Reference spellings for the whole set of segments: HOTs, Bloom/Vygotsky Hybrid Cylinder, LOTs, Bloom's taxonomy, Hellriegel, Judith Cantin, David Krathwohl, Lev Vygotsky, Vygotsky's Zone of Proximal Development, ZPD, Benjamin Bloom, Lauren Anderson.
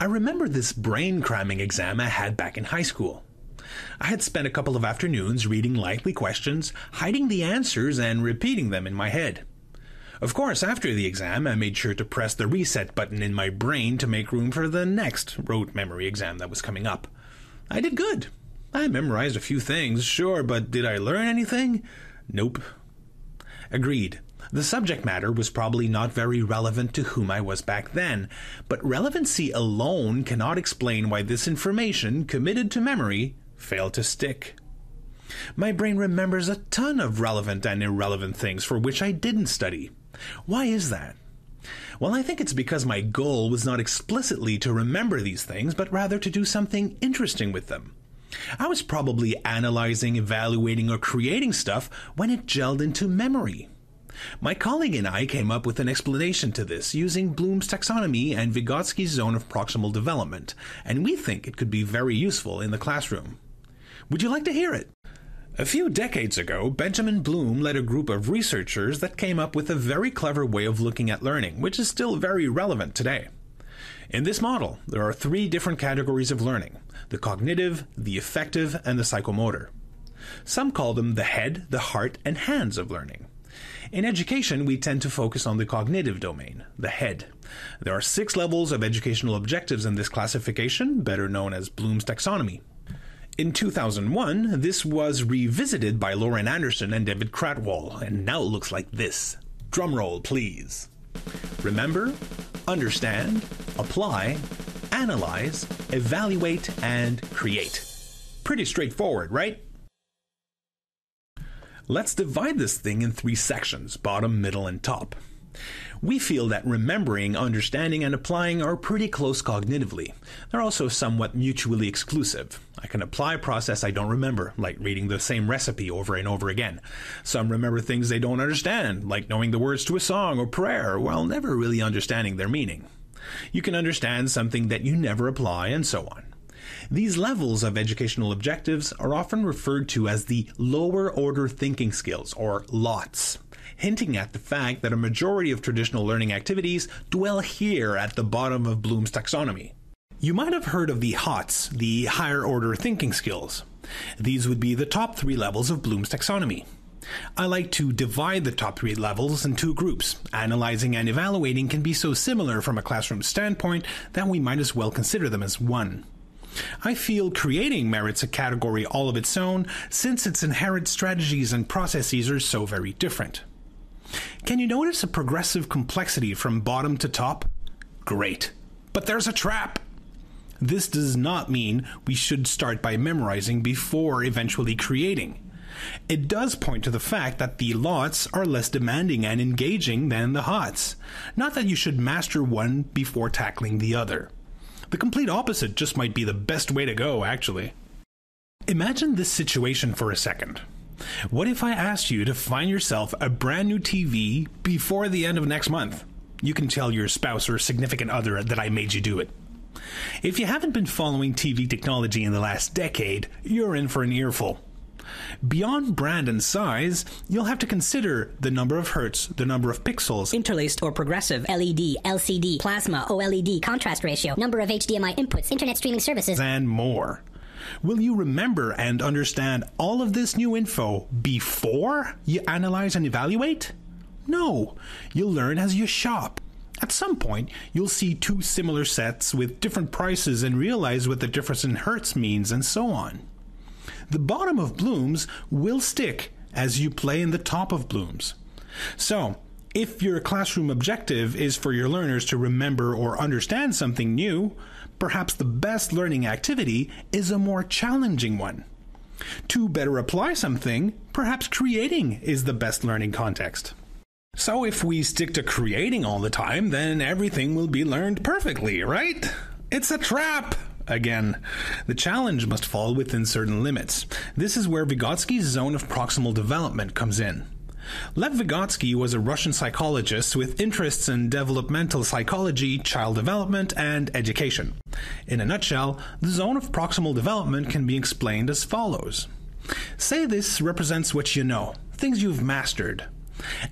I remember this brain cramming exam I had back in high school. I had spent a couple of afternoons reading likely questions, hiding the answers, and repeating them in my head. Of course, after the exam, I made sure to press the reset button in my brain to make room for the next rote memory exam that was coming up. I did good. I memorized a few things, sure, but did I learn anything? Nope. Agreed. The subject matter was probably not very relevant to whom I was back then, but relevancy alone cannot explain why this information, committed to memory, failed to stick. My brain remembers a ton of relevant and irrelevant things for which I didn't study. Why is that? Well, I think it's because my goal was not explicitly to remember these things, but rather to do something interesting with them. I was probably analyzing, evaluating, or creating stuff when it gelled into memory. My colleague and I came up with an explanation to this using Bloom's taxonomy and Vygotsky's Zone of Proximal Development, and we think it could be very useful in the classroom. Would you like to hear it? A few decades ago, Benjamin Bloom led a group of researchers that came up with a very clever way of looking at learning, which is still very relevant today. In this model, there are three different categories of learning: the cognitive, the affective, and the psychomotor. Some call them the head, the heart, and hands of learning. In education, we tend to focus on the cognitive domain, the head. There are 6 levels of educational objectives in this classification, better known as Bloom's taxonomy. In 2001, this was revisited by Lauren Anderson and David Krathwohl, and now it looks like this. Drumroll, please. Remember, understand, apply, analyze, evaluate, and create. Pretty straightforward, right? Let's divide this thing in 3 sections, bottom, middle, and top. We feel that remembering, understanding, and applying are pretty close cognitively. They're also somewhat mutually exclusive. I can apply a process I don't remember, like reading the same recipe over and over again. Some remember things they don't understand, like knowing the words to a song or prayer, while never really understanding their meaning. You can understand something that you never apply, and so on. These levels of educational objectives are often referred to as the lower-order thinking skills, or LOTs, hinting at the fact that a majority of traditional learning activities dwell here at the bottom of Bloom's taxonomy. You might have heard of the HOTs, the higher-order thinking skills. These would be the top 3 levels of Bloom's taxonomy. I like to divide the top 3 levels in 2 groups. Analyzing and evaluating can be so similar from a classroom standpoint that we might as well consider them as one. I feel creating merits a category all of its own, since its inherent strategies and processes are so very different. Can you notice a progressive complexity from bottom to top? Great. But there's a trap! This does not mean we should start by memorizing before eventually creating. It does point to the fact that the LOTs are less demanding and engaging than the HOTs. Not that you should master one before tackling the other. The complete opposite just might be the best way to go, actually. Imagine this situation for a second. What if I asked you to find yourself a brand new TV before the end of next month? You can tell your spouse or significant other that I made you do it. If you haven't been following TV technology in the last decade, you're in for an earful. Beyond brand and size, you'll have to consider the number of hertz, the number of pixels, interlaced or progressive, LED, LCD, plasma, OLED, contrast ratio, number of HDMI inputs, internet streaming services, and more. Will you remember and understand all of this new info before you analyze and evaluate? No, you'll learn as you shop. At some point, you'll see 2 similar sets with different prices and realize what the difference in hertz means, and so on. The bottom of Bloom's will stick as you play in the top of Bloom's. So, if your classroom objective is for your learners to remember or understand something new, perhaps the best learning activity is a more challenging one. To better apply something, perhaps creating is the best learning context. So if we stick to creating all the time, then everything will be learned perfectly, right? It's a trap! Again, the challenge must fall within certain limits. This is where Vygotsky's Zone of Proximal Development comes in. Lev Vygotsky was a Russian psychologist with interests in developmental psychology, child development, and education. In a nutshell, the zone of proximal development can be explained as follows. Say this represents what you know, things you've mastered.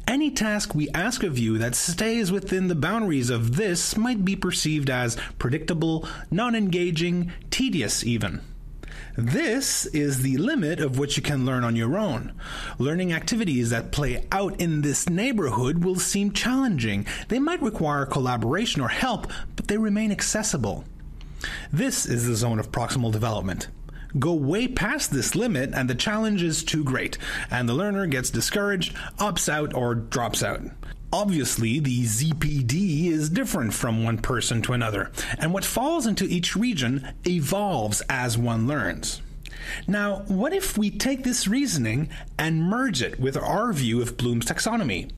Any task we ask of you that stays within the boundaries of this might be perceived as predictable, non-engaging, tedious even. This is the limit of what you can learn on your own. Learning activities that play out in this neighborhood will seem challenging. They might require collaboration or help, but they remain accessible. This is the zone of proximal development. Go way past this limit and the challenge is too great, and the learner gets discouraged, opts out, or drops out. Obviously, the ZPD is different from one person to another, and what falls into each region evolves as one learns. Now, what if we take this reasoning and merge it with our view of Bloom's taxonomy?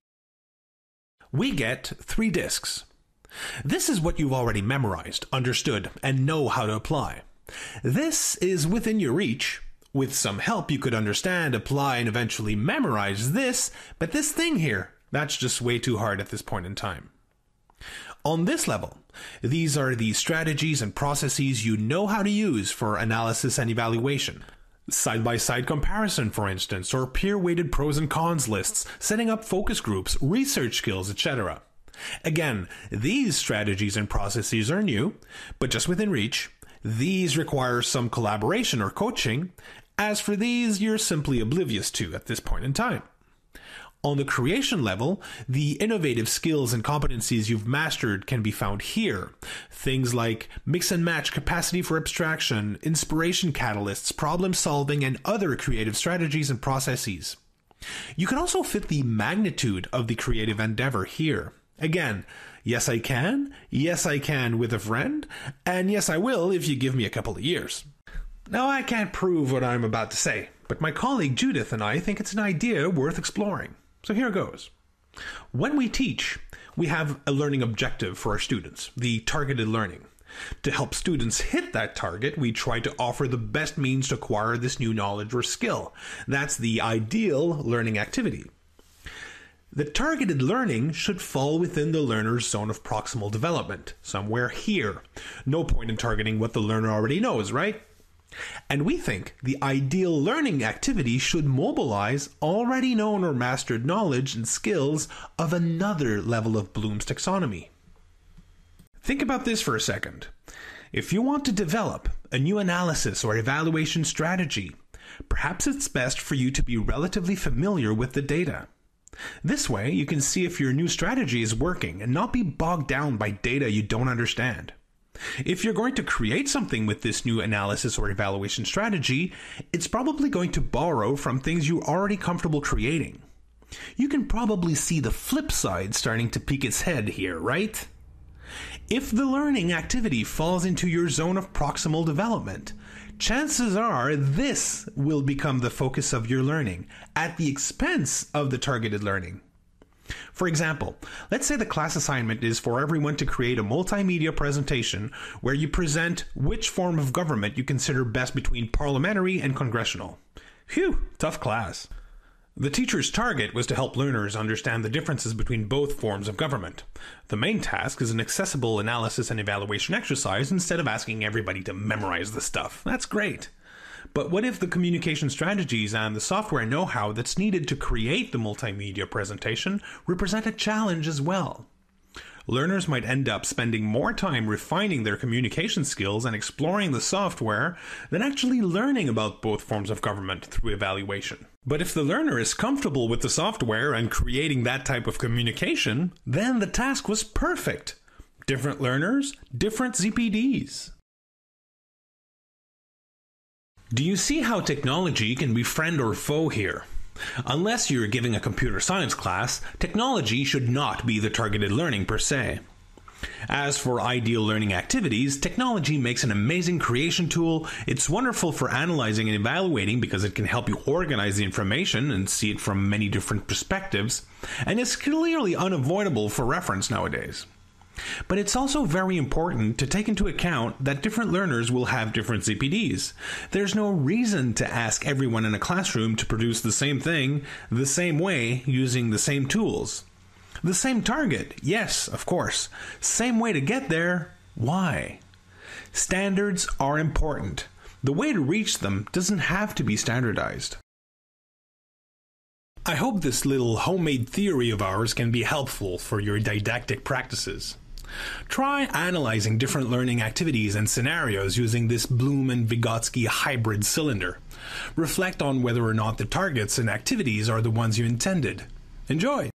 We get three discs. This is what you've already memorized, understood, and know how to apply. This is within your reach. With some help, you could understand, apply, and eventually memorize this, but this thing here, that's just way too hard at this point in time. On this level, these are the strategies and processes you know how to use for analysis and evaluation. Side-by-side comparison, for instance, or peer-weighted pros and cons lists, setting up focus groups, research skills, etc. Again, these strategies and processes are new, but just within reach. These require some collaboration or coaching. As for these, you're simply oblivious to at this point in time. On the creation level, the innovative skills and competencies you've mastered can be found here. Things like mix and match, capacity for abstraction, inspiration catalysts, problem solving, and other creative strategies and processes. You can also fit the magnitude of the creative endeavor here. Again, yes I can with a friend, and yes I will if you give me a couple of years. Now, I can't prove what I'm about to say, but my colleague Judith and I think it's an idea worth exploring. So here goes. When we teach, we have a learning objective for our students, the targeted learning. To help students hit that target, we try to offer the best means to acquire this new knowledge or skill. That's the ideal learning activity. The targeted learning should fall within the learner's zone of proximal development, somewhere here. No point in targeting what the learner already knows, right? And we think the ideal learning activity should mobilize already known or mastered knowledge and skills of another level of Bloom's taxonomy. Think about this for a second. If you want to develop a new analysis or evaluation strategy, perhaps it's best for you to be relatively familiar with the data. This way, you can see if your new strategy is working and not be bogged down by data you don't understand. If you're going to create something with this new analysis or evaluation strategy, it's probably going to borrow from things you're already comfortable creating. You can probably see the flip side starting to peek its head here, right? If the learning activity falls into your zone of proximal development, chances are this will become the focus of your learning at the expense of the targeted learning. For example, let's say the class assignment is for everyone to create a multimedia presentation where you present which form of government you consider best between parliamentary and congressional. Phew, tough class. The teacher's target was to help learners understand the differences between both forms of government. The main task is an accessible analysis and evaluation exercise instead of asking everybody to memorize the stuff. That's great. But what if the communication strategies and the software know-how that's needed to create the multimedia presentation represent a challenge as well? Learners might end up spending more time refining their communication skills and exploring the software than actually learning about both forms of government through evaluation. But if the learner is comfortable with the software and creating that type of communication, then the task was perfect. Different learners, different ZPDs. Do you see how technology can be friend or foe here? Unless you're giving a computer science class, technology should not be the targeted learning per se. As for ideal learning activities, technology makes an amazing creation tool. It's wonderful for analyzing and evaluating because it can help you organize the information and see it from many different perspectives, and is clearly unavoidable for reference nowadays. But it's also very important to take into account that different learners will have different ZPDs. There's no reason to ask everyone in a classroom to produce the same thing, the same way, using the same tools. The same target, yes, of course. Same way to get there, why? Standards are important. The way to reach them doesn't have to be standardized. I hope this little homemade theory of ours can be helpful for your didactic practices. Try analyzing different learning activities and scenarios using this Bloom and Vygotsky hybrid cylinder. Reflect on whether or not the targets and activities are the ones you intended. Enjoy!